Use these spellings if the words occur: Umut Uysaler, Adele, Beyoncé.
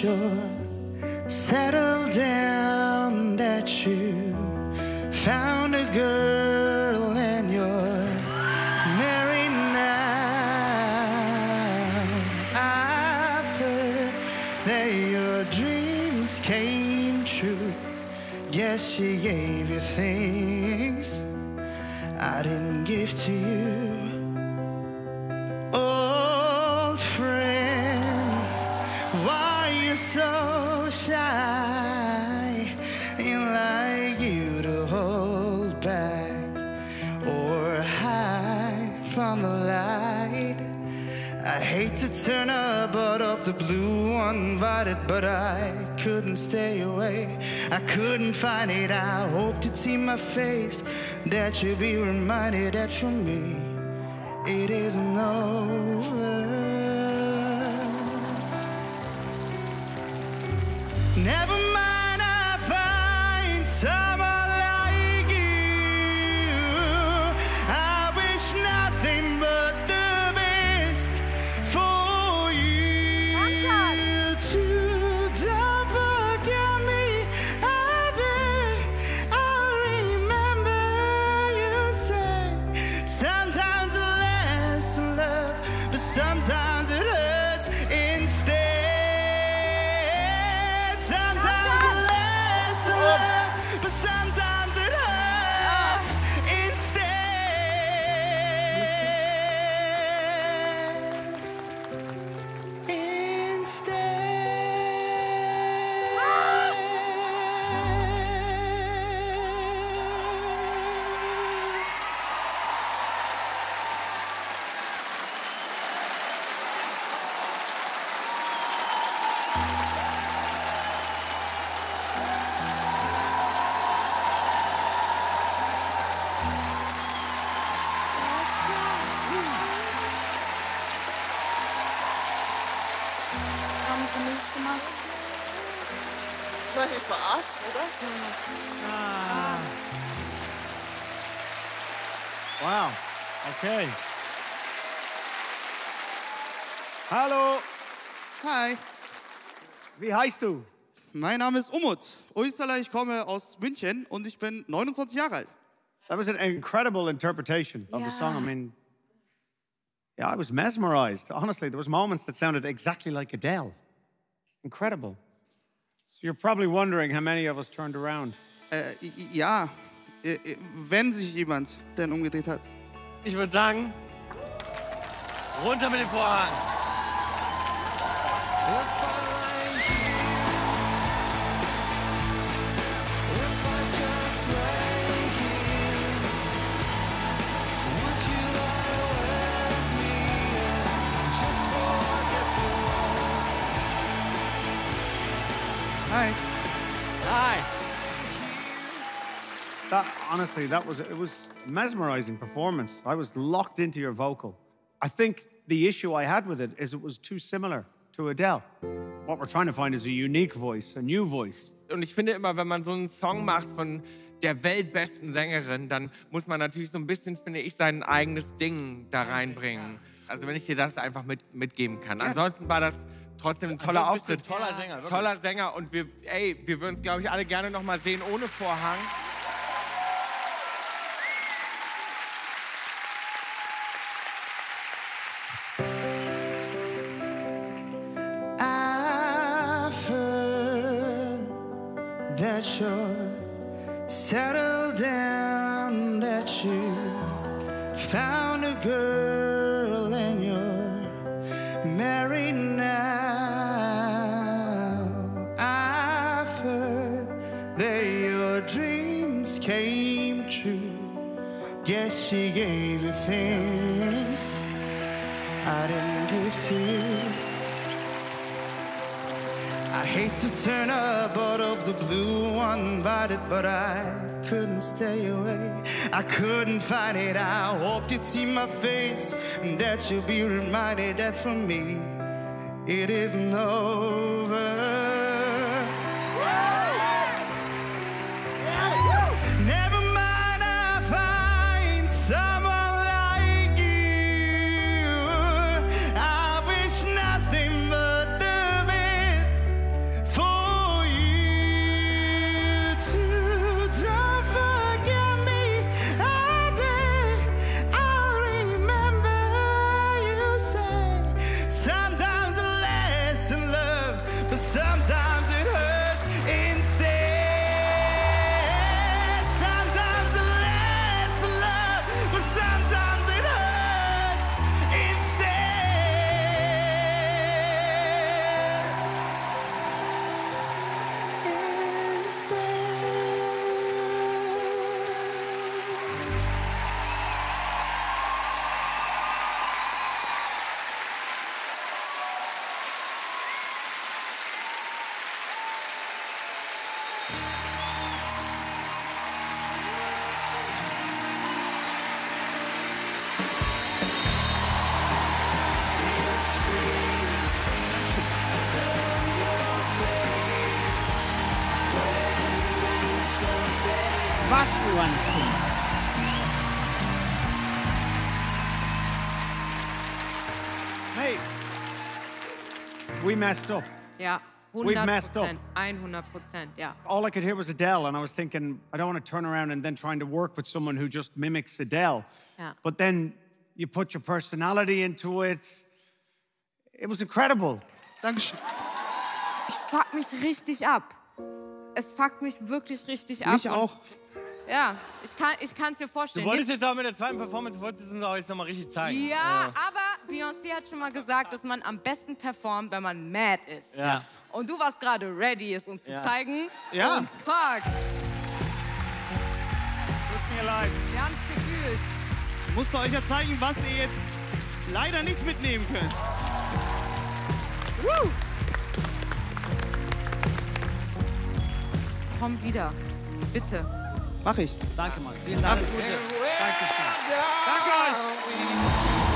sure, settle down, that you found a girl and you're married now. I've heard that your dreams came true. Guess she gave you things I didn't give to you. Why are you so shy? Ain't like you to hold back or hide from the light. I hate to turn up out of the blue uninvited, but I couldn't stay away. I couldn't find it. I hoped you'd see my face, that you'd be reminded that for me it isn't over. Never mind, I find someone like you. I wish nothing but the best for you too. Don't forget me, I beg. I'll remember you say, sometimes it lasts in love, but sometimes it hurts instead. But for us, well, that's wow. Okay. Hallo. Hi. Wie heißt du? Mein Name ist Umut Uysaler. Ich komme aus München und ich bin 29 Jahre alt. That was an incredible interpretation of the song. I mean, I was mesmerized. Honestly, there was moments that sounded exactly like Adele. Incredible. You're probably wondering how many of us turned around. Ja, wenn sich jemand denn umgedreht hat. Ich würde sagen, runter mit dem Vorhang. Hi. Hi. That, honestly, it was a mesmerizing performance. I was locked into your vocal. I think the issue I had with it is it was too similar to Adele. What we're trying to find is a unique voice, a new voice. Und ich finde immer, wenn man so einen Song macht von der weltbesten Sängerin, dann muss man natürlich so ein bisschen, finde ich, sein eigenes Ding da reinbringen. Also wenn ich dir das einfach mitgeben kann. Ansonsten war das trotzdem ein toller Auftritt, toller Sänger. Wirklich. Toller Sänger und wir würden es, glaube ich, alle gerne noch mal sehen ohne Vorhang. I've heard that you're settled down, that you found a girl and you're married now. Came true. Guess she gave you things I didn't give to you. I hate to turn up out of the blue uninvited, but I couldn't stay away. I couldn't find it. I hoped you'd see my face and that you'll be reminded that for me it isn't over. Basmıyor hani şimdi. Hey, we messed up. Yeah. 100%. We've messed up. 100%, yeah. All I could hear was Adele, and I was thinking, I don't want to turn around and then trying to work with someone who just mimics Adele. Yeah. But then you put your personality into it. It was incredible. Dankeschön. Es fuckt mich richtig ab. Es fuckt mich wirklich richtig ab. Mich auch. Ja, ich kann's dir vorstellen. Du wolltest jetzt auch mit der zweiten Performance, wolltest du uns auch jetzt nochmal richtig zeigen. Ja, aber Beyoncé hat schon mal gesagt, dass man am besten performt, wenn man mad ist. Ja. Und du warst gerade ready, es uns zu zeigen. Ja. Und fuck. Tut mir leid. Wir haben's gefühlt. Ich musste euch ja zeigen, was ihr jetzt leider nicht mitnehmen könnt. Woo. Komm wieder. Bitte. Mach ich. Danke, Mann. Vielen Dank. Danke euch.